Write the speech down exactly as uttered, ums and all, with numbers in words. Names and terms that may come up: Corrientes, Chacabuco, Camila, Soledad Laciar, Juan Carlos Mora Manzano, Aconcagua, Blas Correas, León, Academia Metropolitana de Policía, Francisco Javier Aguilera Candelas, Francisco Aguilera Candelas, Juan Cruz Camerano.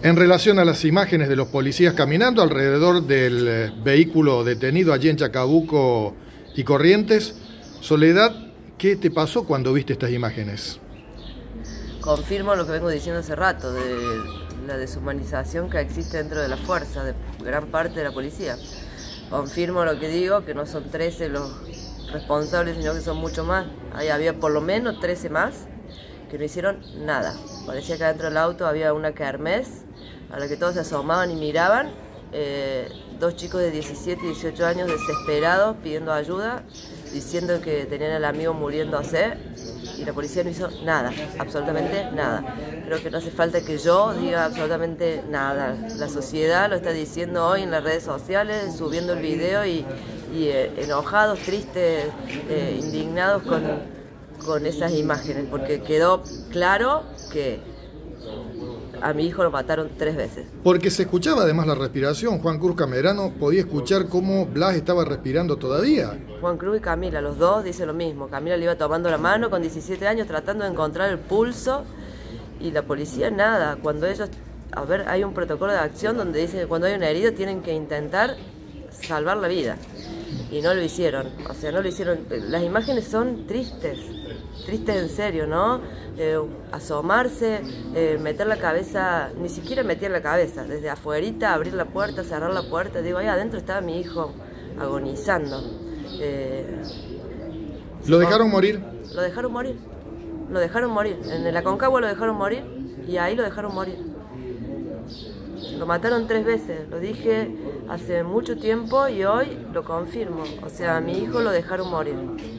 En relación a las imágenes de los policías caminando alrededor del vehículo detenido allí en Chacabuco y Corrientes, Soledad, ¿qué te pasó cuando viste estas imágenes? Confirmo lo que vengo diciendo hace rato, de la deshumanización que existe dentro de la fuerza, de gran parte de la policía. Confirmo lo que digo, que no son trece los responsables, sino que son mucho más. Ahí había por lo menos trece más que no hicieron nada. Parecía que adentro del auto había una kermés a la que todos se asomaban y miraban. Eh, dos chicos de diecisiete y dieciocho años desesperados, pidiendo ayuda, diciendo que tenían al amigo muriéndose, y la policía no hizo nada, absolutamente nada. Creo que no hace falta que yo diga absolutamente nada. La sociedad lo está diciendo hoy en las redes sociales, subiendo el video y, y eh, enojados, tristes, eh, indignados con, con esas imágenes, porque quedó claro que a mi hijo lo mataron tres veces. Porque se escuchaba además la respiración. Juan Cruz Camerano podía escuchar cómo Blas estaba respirando todavía. Juan Cruz y Camila, los dos dicen lo mismo. Camila le iba tomando la mano con diecisiete años, tratando de encontrar el pulso, y la policía nada. Cuando ellos, a ver, hay un protocolo de acción donde dice que cuando hay una herida tienen que intentar salvar la vida, y no lo hicieron. O sea, no lo hicieron. Las imágenes son tristes. Triste en serio, ¿no? Eh, asomarse, eh, meter la cabeza, ni siquiera meter la cabeza, desde afuerita, abrir la puerta, cerrar la puerta. Digo, ahí adentro estaba mi hijo agonizando. Eh, ¿Lo dejaron morir? Lo dejaron morir, lo dejaron morir. En el Aconcagua lo dejaron morir, y ahí lo dejaron morir. Lo mataron tres veces, lo dije hace mucho tiempo y hoy lo confirmo. O sea, a mi hijo lo dejaron morir.